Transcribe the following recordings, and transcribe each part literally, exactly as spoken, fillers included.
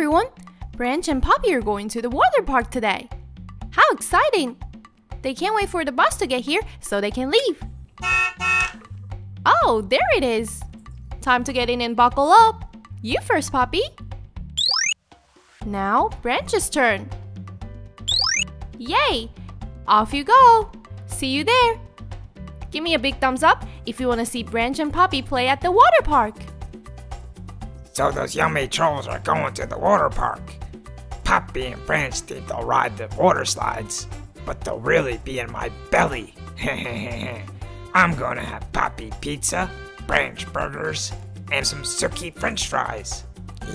everyone! Branch and Poppy are going to the water park today! How exciting! They can't wait for the bus to get here so they can leave! Oh, there it is! Time to get in and buckle up! You first, Poppy! Now, Branch's turn! Yay! Off you go! See you there! Give me a big thumbs up if you want to see Branch and Poppy play at the water park! So those yummy trolls are going to the water park. Poppy and Branch think they'll ride the water slides, but they'll really be in my belly. I'm gonna have Poppy pizza, Branch burgers, and some suki french fries.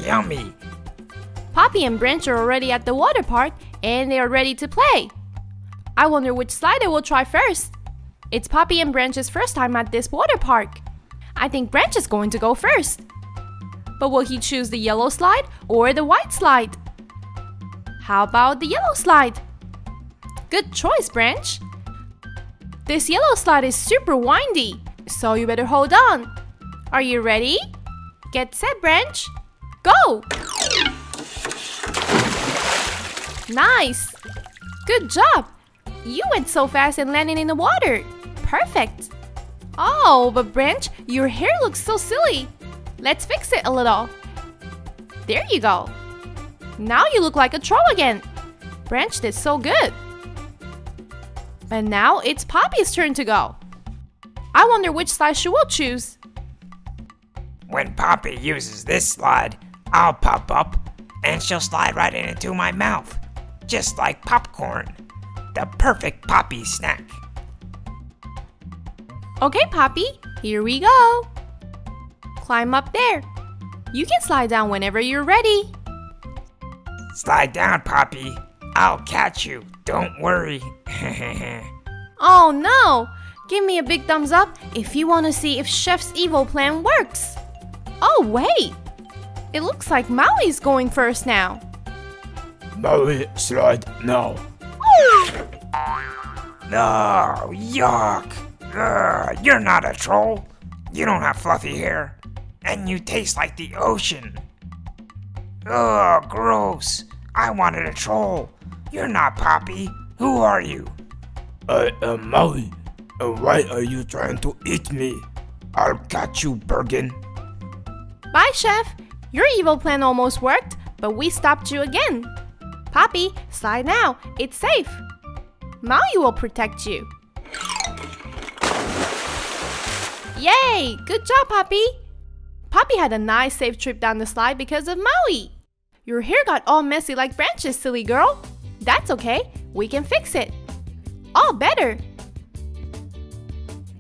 Yummy! Poppy and Branch are already at the water park and they are ready to play. I wonder which slide they will try first. It's Poppy and Branch's first time at this water park. I think Branch is going to go first. But will he choose the yellow slide or the white slide? How about the yellow slide? Good choice, Branch! This yellow slide is super windy, so you better hold on. Are you ready? Get set, Branch! Go! Nice! Good job! You went so fast and landed in the water! Perfect! Oh, but Branch, your hair looks so silly! Let's fix it a little. There you go. Now you look like a troll again. Branch did so good. And now it's Poppy's turn to go. I wonder which slide she will choose. When Poppy uses this slide, I'll pop up and she'll slide right into my mouth. Just like popcorn. The perfect Poppy snack. Okay, Poppy, here we go. Climb up there. You can slide down whenever you're ready. Slide down, Poppy. I'll catch you. Don't worry. Oh no! Give me a big thumbs up if you want to see if Chef's evil plan works. Oh wait! It looks like Maui's going first now. Maui, slide now. No, yuck! Ugh, you're not a troll. You don't have fluffy hair. And you taste like the ocean. Ugh, gross. I wanted a troll. You're not Poppy. Who are you? I am Maui. And why are you trying to eat me? I'll catch you, Bergen. Bye, Chef. Your evil plan almost worked, but we stopped you again. Poppy, slide now. It's safe. Maui will protect you. Yay! Good job, Poppy! Poppy had a nice safe trip down the slide because of Maui. Your hair got all messy like Branch's, silly girl. That's okay, we can fix it. All better.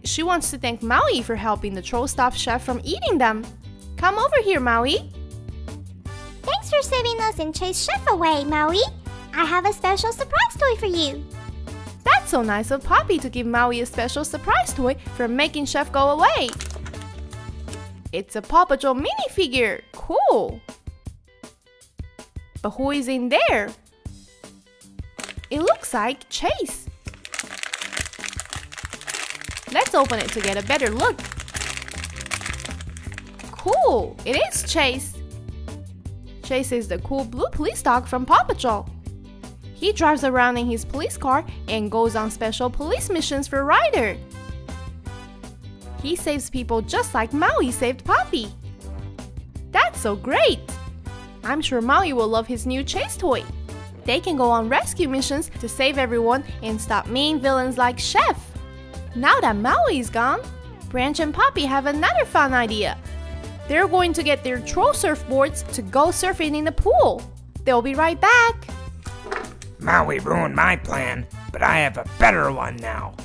She wants to thank Maui for helping the troll stop Chef from eating them. Come over here, Maui. Thanks for saving us and chase Chef away, Maui. I have a special surprise toy for you. That's so nice of Poppy to give Maui a special surprise toy for making Chef go away. It's a Paw Patrol minifigure! Cool! But who is in there? It looks like Chase. Let's open it to get a better look. Cool! It is Chase! Chase is the cool blue police dog from Paw Patrol. He drives around in his police car and goes on special police missions for Ryder. He saves people just like Maui saved Poppy. That's so great! I'm sure Maui will love his new chase toy. They can go on rescue missions to save everyone and stop mean villains like Chef. Now that Maui is gone, Branch and Poppy have another fun idea. They're going to get their troll surfboards to go surfing in the pool. They'll be right back. Maui ruined my plan, but I have a better one now.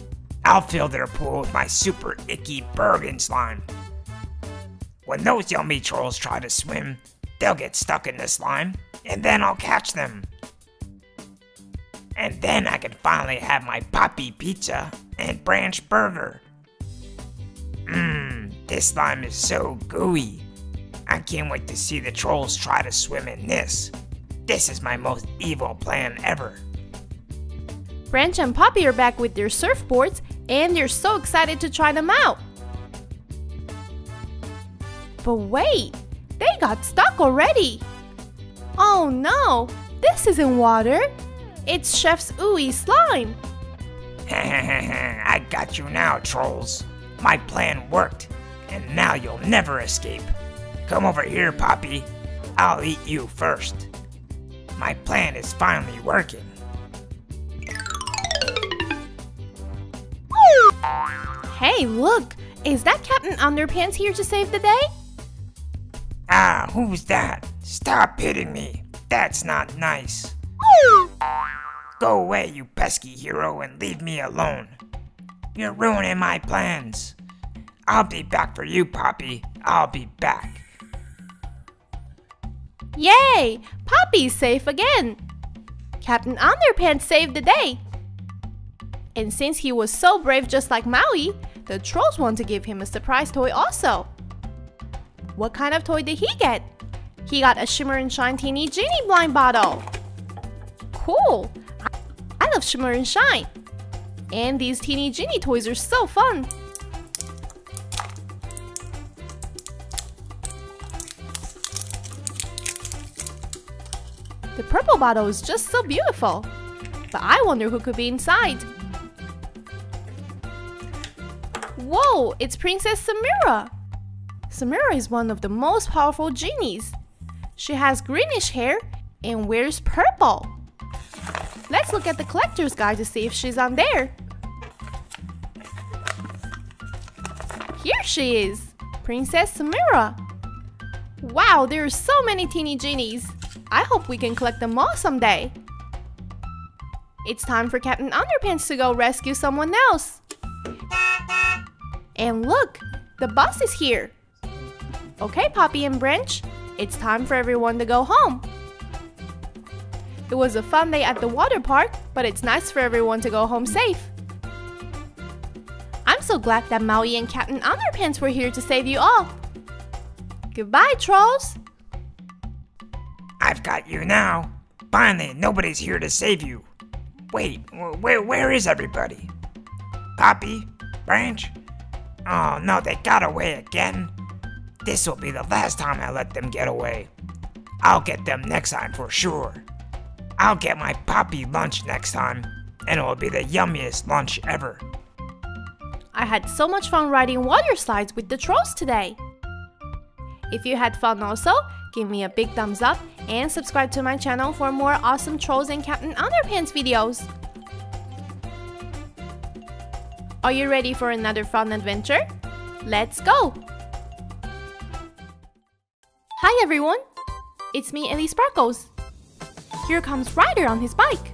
I'll fill their pool with my super icky Bergen slime. When those yummy trolls try to swim, they'll get stuck in the slime, and then I'll catch them. And then I can finally have my Poppy pizza and Branch burger. Mmm, this slime is so gooey. I can't wait to see the trolls try to swim in this. This is my most evil plan ever. Branch and Poppy are back with their surfboards, and they're so excited to try them out. But wait, they got stuck already. Oh no, this isn't water. It's Chef's ooey slime. I got you now, trolls. My plan worked, and now you'll never escape. Come over here, Poppy. I'll eat you first. My plan is finally working. Hey, look! Is that Captain Underpants here to save the day? Ah, who's that? Stop hitting me. That's not nice. Go away, you pesky hero, and leave me alone. You're ruining my plans. I'll be back for you, Poppy. I'll be back. Yay! Poppy's safe again. Captain Underpants saved the day. And since he was so brave just like Maui, the trolls want to give him a surprise toy also. What kind of toy did he get? He got a Shimmer and Shine Teeny Genie Blind Bottle. Cool. I love Shimmer and Shine. And these teeny genie toys are so fun. The purple bottle is just so beautiful. But I wonder who could be inside. Whoa, it's Princess Samira. Samira is one of the most powerful genies. She has greenish hair and wears purple. Let's look at the collector's guide to see if she's on there. Here she is, Princess Samira. Wow, there are so many teeny genies. I hope we can collect them all someday. It's time for Captain Underpants to go rescue someone else. And look, the bus is here. Okay, Poppy and Branch, it's time for everyone to go home. It was a fun day at the water park, but it's nice for everyone to go home safe. I'm so glad that Maui and Captain Underpants were here to save you all. Goodbye, trolls. I've got you now. Finally, nobody's here to save you. Wait, where, where is everybody? Poppy? Branch? Oh no, they got away again. This will be the last time I let them get away. I'll get them next time for sure. I'll get my Poppy lunch next time, and it will be the yummiest lunch ever. I had so much fun riding water slides with the trolls today. If you had fun also, give me a big thumbs up and subscribe to my channel for more awesome Trolls and Captain Underpants videos. Are you ready for another fun adventure? Let's go! Hi everyone! It's me, Ellie Sparkles. Here comes Ryder on his bike.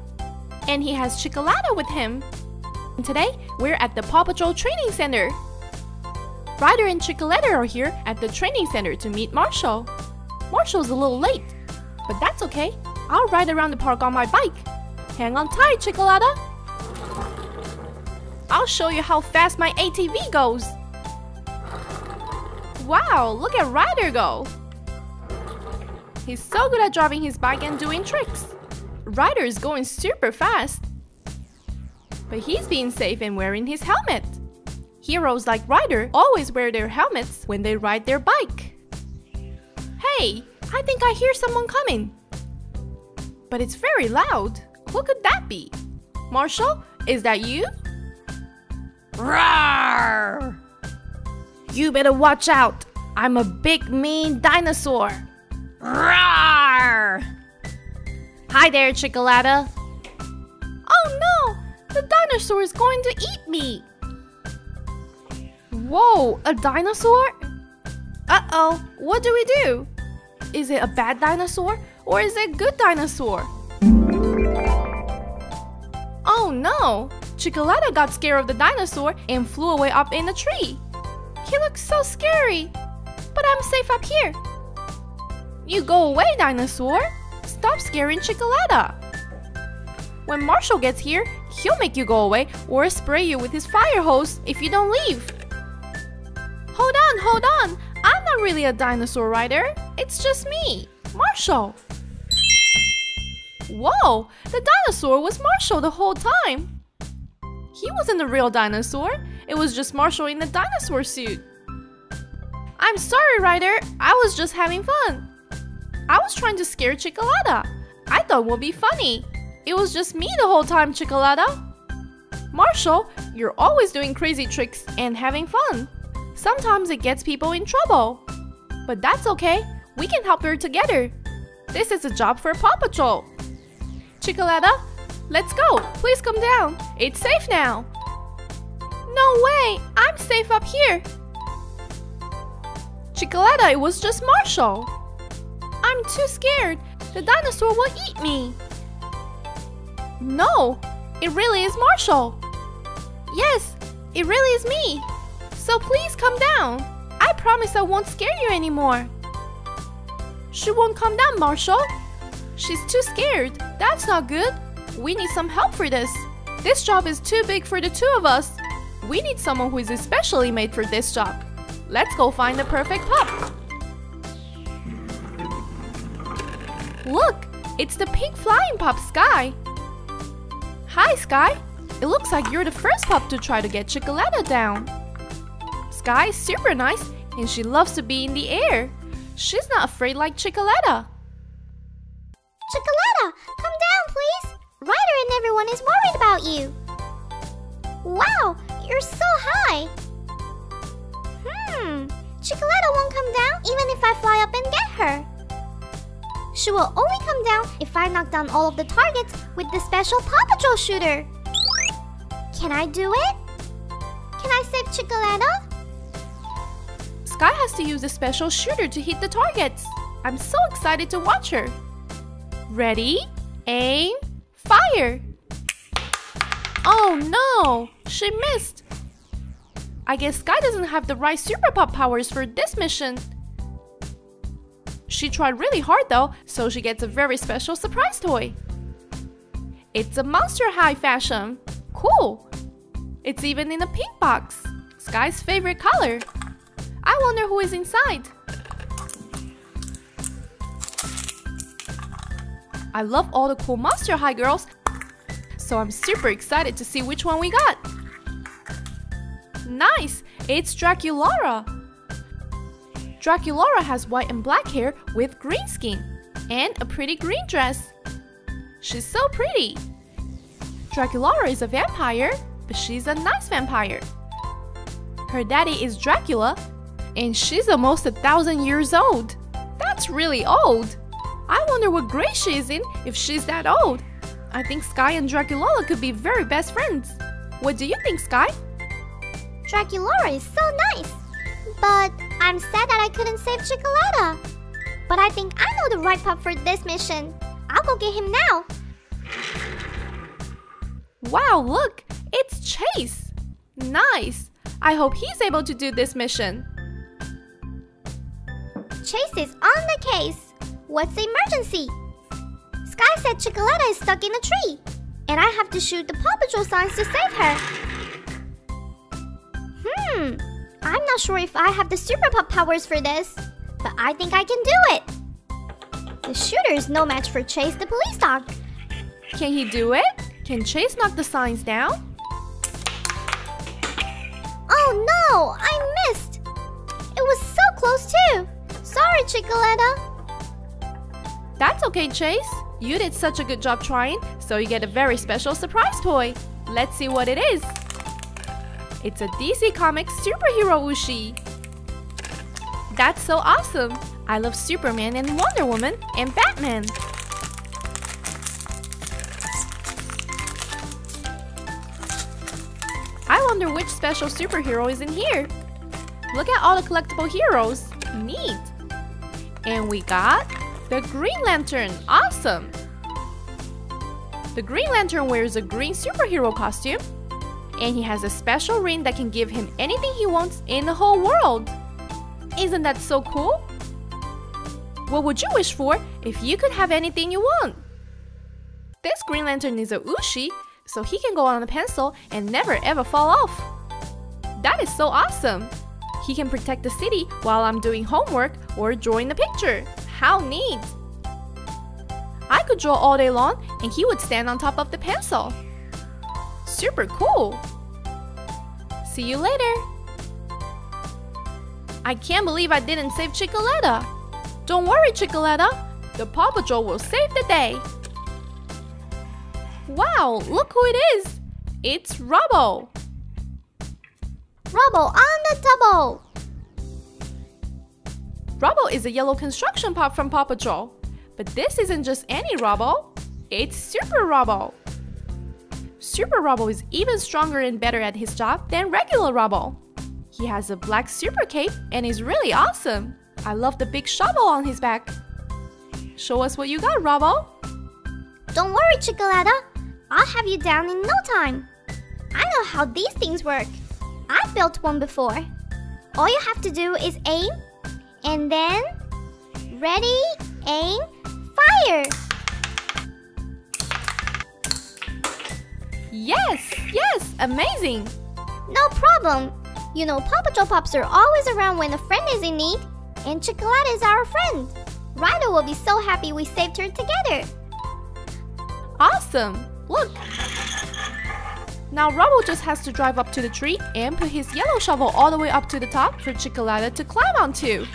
And he has Chickaletta with him. And today, we're at the Paw Patrol Training Center. Ryder and Chickaletta are here at the training center to meet Marshall. Marshall's a little late, but that's okay. I'll ride around the park on my bike. Hang on tight, Chickaletta. I'll show you how fast my A T V goes. Wow, look at Ryder go. He's so good at driving his bike and doing tricks. Ryder is going super fast. But he's being safe and wearing his helmet. Heroes like Ryder always wear their helmets when they ride their bike. Hey, I think I hear someone coming. But it's very loud. Who could that be? Marshall, is that you? Roar! You better watch out. I'm a big mean dinosaur. Roar! Hi there, Chickaletta. Oh no, the dinosaur is going to eat me. Whoa, a dinosaur? Uh-oh, what do we do? Is it a bad dinosaur or is it a good dinosaur? Oh no! Chickaletta got scared of the dinosaur and flew away up in the tree. He looks so scary, but I'm safe up here. You go away, dinosaur. Stop scaring Chickaletta. When Marshall gets here, he'll make you go away or spray you with his fire hose if you don't leave. Hold on, hold on. I'm not really a dinosaur, Ryder. It's just me, Marshall. Whoa, the dinosaur was Marshall the whole time. He wasn't a real dinosaur. It was just Marshall in the dinosaur suit. I'm sorry, Ryder. I was just having fun. I was trying to scare Chickaletta. I thought it would be funny. It was just me the whole time, Chickaletta. Marshall, you're always doing crazy tricks and having fun. Sometimes it gets people in trouble. But that's okay. We can help her together. This is a job for Paw Patrol. Chickaletta, let's go. Please come down. It's safe now. No way. I'm safe up here. Chickaletta, it was just Marshall. I'm too scared. The dinosaur will eat me. No, it really is Marshall. Yes, it really is me. So please come down. I promise I won't scare you anymore. She won't come down, Marshall. She's too scared. That's not good. We need some help for this. This job is too big for the two of us. We need someone who is especially made for this job. Let's go find the perfect pup. Look, it's the pink flying pup, Sky. Hi, Sky. It looks like you're the first pup to try to get Chickaletta down. Sky is super nice and she loves to be in the air. She's not afraid like Chickaletta. Chickaletta, come down, please. Ryder and everyone is worried about you. Wow, you're so high. Hmm, Chickaletta won't come down even if I fly up and get her. She will only come down if I knock down all of the targets with the special Paw Patrol shooter. Can I do it? Can I save Chickaletta? Sky has to use a special shooter to hit the targets. I'm so excited to watch her. Ready, aim, fire! Oh no, she missed. I guess Sky doesn't have the right super pup powers for this mission. She tried really hard though, so she gets a very special surprise toy. It's a Monster High fashion. Cool. It's even in a pink box. Sky's favorite color. I wonder who is inside. I love all the cool Monster High girls, so I'm super excited to see which one we got. Nice, it's Draculaura. Draculaura has white and black hair with green skin and a pretty green dress. She's so pretty. Draculaura is a vampire, but she's a nice vampire. Her daddy is Dracula, and she's almost a thousand years old. That's really old. I wonder what grade she is in if she's that old. I think Sky and Draculaura could be very best friends. What do you think, Sky? Draculaura is so nice, but I'm sad that I couldn't save Chickaletta. But I think I know the right pup for this mission. I'll go get him now. Wow, look, it's Chase. Nice. I hope he's able to do this mission. Chase is on the case. What's the emergency? Sky said Chickaletta is stuck in a tree, and I have to shoot the Paw Patrol signs to save her. Hmm. I'm not sure if I have the super pup powers for this, but I think I can do it. The shooter is no match for Chase the police dog. Can he do it? Can Chase knock the signs down? Oh no, I missed. It was so close too. Sorry, Chickaletta. That's okay, Chase. You did such a good job trying, so you get a very special surprise toy. Let's see what it is. It's a D C Comics superhero Ushi. That's so awesome! I love Superman and Wonder Woman and Batman. I wonder which special superhero is in here. Look at all the collectible heroes. Neat! And we got the Green Lantern. Awesome! The Green Lantern wears a green superhero costume. And he has a special ring that can give him anything he wants in the whole world. Isn't that so cool? What would you wish for if you could have anything you want? This Green Lantern is a Ushi, so he can go on a pencil and never ever fall off. That is so awesome! He can protect the city while I'm doing homework or drawing a picture. How neat! I could draw all day long and he would stand on top of the pencil. Super cool! See you later! I can't believe I didn't save Chickaletta! Don't worry, Chickaletta! The Paw Patrol will save the day! Wow, look who it is! It's Rubble! Rubble on the double! Rubble is a yellow construction pup from Paw Patrol. But this isn't just any Rubble, it's Super Rubble! Super Rubble is even stronger and better at his job than regular Rubble. He has a black super cape and is really awesome! I love the big shovel on his back! Show us what you got, Rubble! Don't worry, Chickaletta! I'll have you down in no time! I know how these things work! I've built one before! All you have to do is aim, and then... Ready, aim, fire! Yes, yes, amazing! No problem! You know, Paw Patrol pups are always around when a friend is in need, and Chickaletta is our friend! Ryder will be so happy we saved her together! Awesome! Look! Now Rubble just has to drive up to the tree and put his yellow shovel all the way up to the top for Chickaletta to climb onto.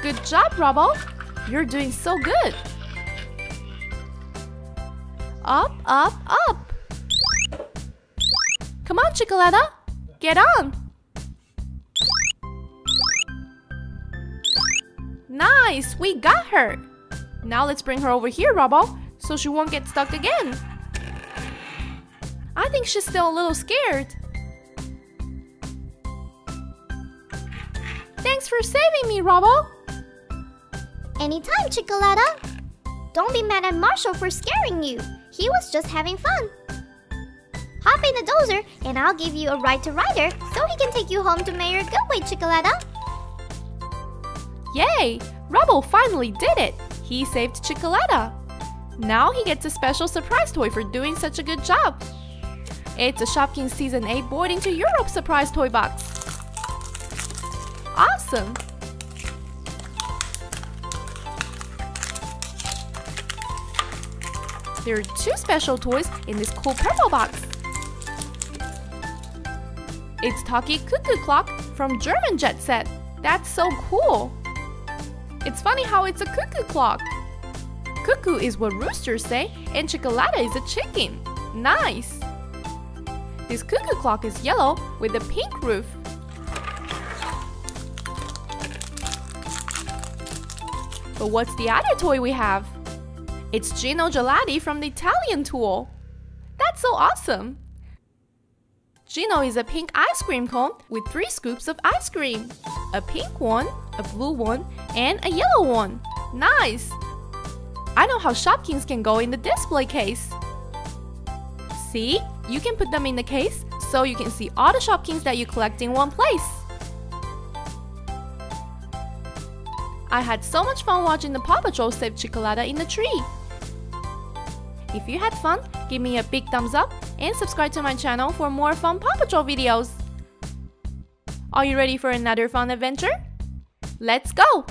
Good job, Rubble! You're doing so good! Up, up, up! Come on, Chickaletta! Get on! Nice! We got her! Now let's bring her over here, Rubble, so she won't get stuck again. I think she's still a little scared. Thanks for saving me, Rubble! Anytime, Chickaletta! Don't be mad at Marshall for scaring you. He was just having fun. Hop in the dozer and I'll give you a ride to Ryder so he can take you home to Mayor Goodway, Chickaletta! Yay! Rubble finally did it! He saved Chickaletta! Now he gets a special surprise toy for doing such a good job! It's a Shopkins Season eight Boarding to Europe surprise toy box! Awesome! There are two special toys in this cool purple box! It's Talkie Cuckoo Clock from German Jet Set! That's so cool! It's funny how it's a cuckoo clock. Cuckoo is what roosters say, and Chickaletta is a chicken. Nice! This cuckoo clock is yellow with a pink roof. But what's the other toy we have? It's Gino Gelati from the Italian Tool. That's so awesome! Gino is a pink ice cream cone with three scoops of ice cream. A pink one, a blue one, and a yellow one. Nice! I know how Shopkins can go in the display case. See? You can put them in the case so you can see all the Shopkins that you collect in one place. I had so much fun watching the Paw Patrol save Chickaletta in the tree. If you had fun, give me a big thumbs up and subscribe to my channel for more fun Paw Patrol videos. Are you ready for another fun adventure? Let's go!